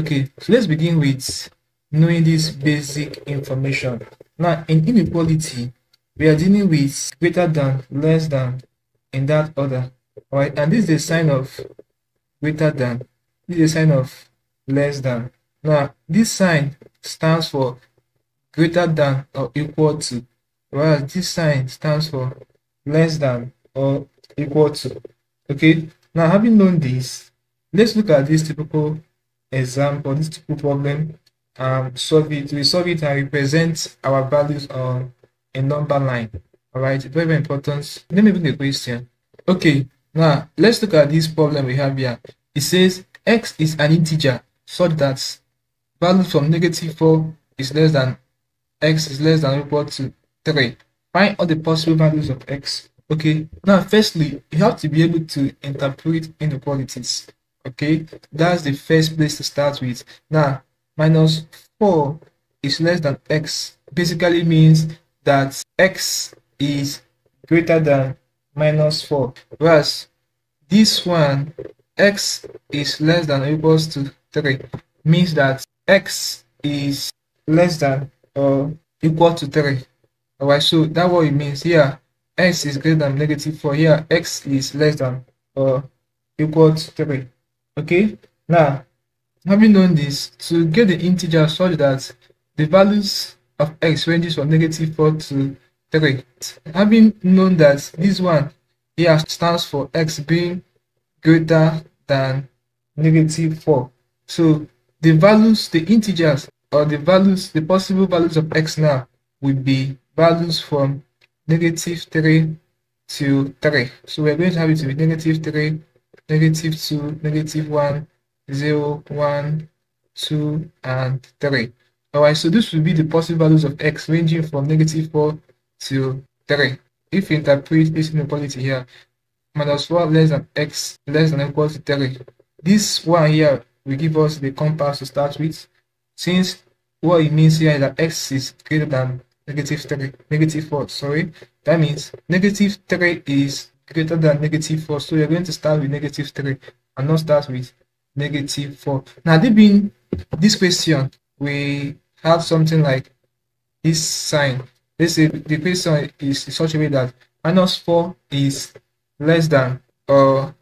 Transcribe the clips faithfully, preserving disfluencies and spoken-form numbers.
Okay, so let's begin with knowing this basic information. Now, in inequality, we are dealing with greater than, less than, in that order. All right, and this is a sign of greater than, this is a sign of less than. Now, this sign stands for greater than or equal to, whereas this sign stands for less than or equal to. Okay, now having known this, let's look at this typical example, this typical problem, um, solve it. We solve it and represent our values on a number line. All right, very, very important. Let me bring the question. Okay, now let's look at this problem we have here. It says x is an integer such that value from negative four is less than x is less than or equal to three. Find all the possible values of x. Okay, now firstly, you have to be able to interpret inequalities. Okay, that's the first place to start with. Now, minus four is less than x basically means that x is greater than minus four, whereas this one, x is less than or equals to three, means that x is less than or equal to three. All right, so that's what it means here. X is greater than negative four. Here, x is less than or equal to three. Okay, now having done this, to get the integer such that the values of x ranges from negative four to three, having known that this one here stands for x being greater than negative four, so the values, the integers or the values, the possible values of x now would be values from negative three to three. So we're going to have it to be negative three, negative two, negative one, zero, one, two, and three. Alright, so this will be the possible values of x ranging from negative four to three. If you interpret this inequality here, minus four less than x less than or equal to three. This one here will give us the compound to start with, since what it means here is that x is greater than negative three, negative four, sorry. That means negative three is greater than negative four, so you're going to start with negative three and not start with negative four. Now, deep this question, we have something like this sign. Let's say the question is in such a way that minus four is less than or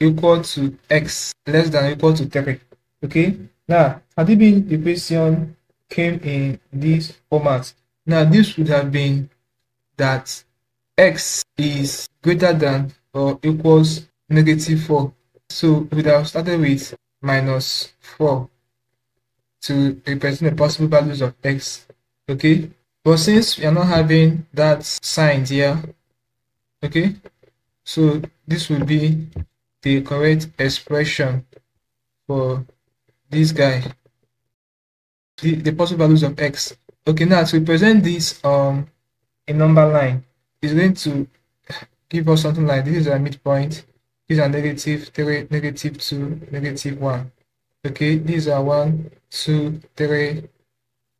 equal to x less than or equal to three. Okay, now had it been the question came in this format, now this would have been that x is greater than or equals negative four. So we would have started with minus four to represent the possible values of x. Okay, but since we are not having that sign here, okay, so this will be the correct expression for this guy, the, the possible values of x. Okay, now to represent this um a number line is going to give us something like this is a midpoint. These are negative three, negative two, negative one. Okay, these are one, two, three.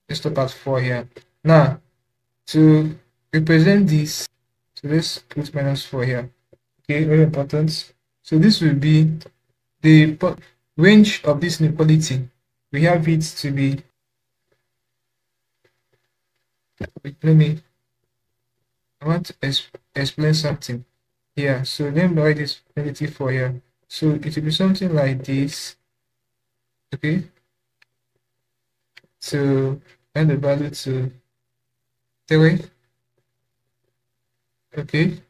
Let's stop at four here. Now, to represent this, so let's put minus four here. Okay, very important. So this will be the range of this inequality. We have it to be. Wait, let me. I want to exp explain something here. So let me write this negative four here. So it will be something like this. Okay, so add the value to three. Okay,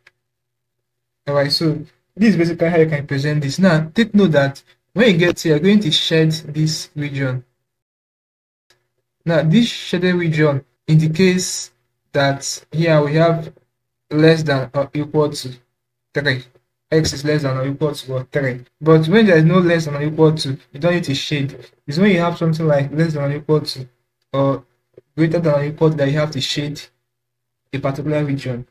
all right, so this is basically how you can present this. Now take note that when you get here, you're going to shed this region. Now this shaded region indicates that here we have less than or equal to three. X is less than or equal to or three. But when there is no less than or equal to, you don't need to shade. It's when you have something like less than or equal to or greater than or equal to that you have to shade a particular region,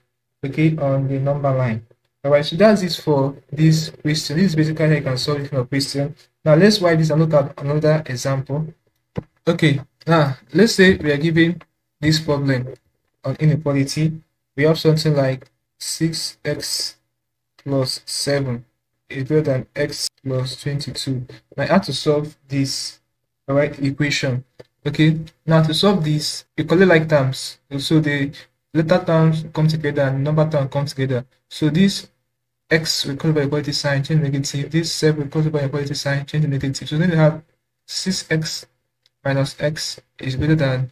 okay, on the number line. Alright, so that's it for this question. This is basically how you can solve this kind of question. Now let's write this and look at another example. Okay, now let's say we are given this problem on inequality. We have something like six x plus seven is greater than x plus twenty-two. Now I have to solve this. the right equation. Okay, now to solve this, you collect like terms, so the letter terms come together and number term come together. So this x will call by equality sign, change negative, this seven will call by equality sign, change negative. So then you have six x minus x is greater than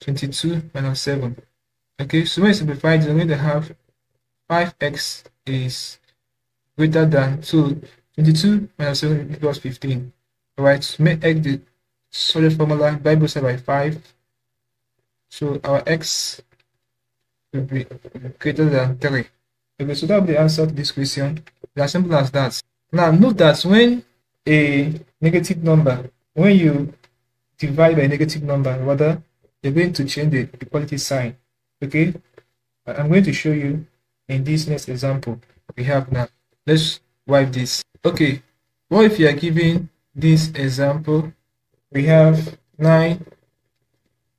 twenty-two minus seven. Okay, so when you simplify this, you're going to have five x is greater than, so twenty-two minus seven equals fifteen. Alright, so make x the solid formula, divide both sides by five. So our x will be greater than three. Okay, so that will be the answer to this question. It's as simple as that. Now note that when a negative number, when you divide by a negative number, rather, you're going to change the equality sign. Okay, I'm going to show you in this next example we have now. Let's wipe this. Okay, what if you are given this example? We have nine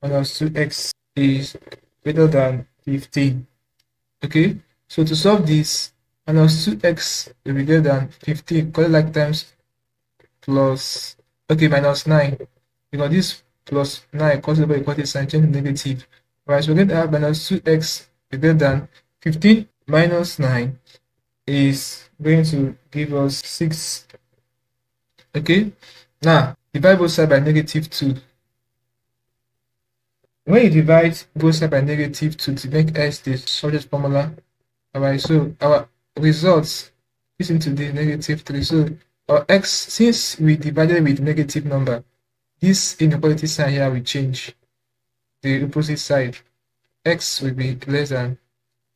minus two x is greater than fifteen. Okay, so to solve this, minus two x will be greater than fifteen. Call it like times plus, okay, minus nine. You know, this plus nine causes by equality sign, change negative. Right, so we're going to have minus two x greater than fifteen minus nine is going to give us six. Okay, now divide both sides by negative two. When you divide both sides by negative two to make x the solid formula, alright, so our results is into the negative three. So our x, since we divided with negative number, this inequality sign here will change. The opposite side, x will be less than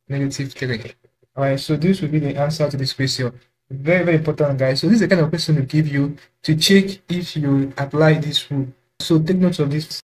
negative three. Alright, so this will be the answer to this question. Very, very important, guys. So this is the kind of question we give you to check if you apply this rule. So take note of this.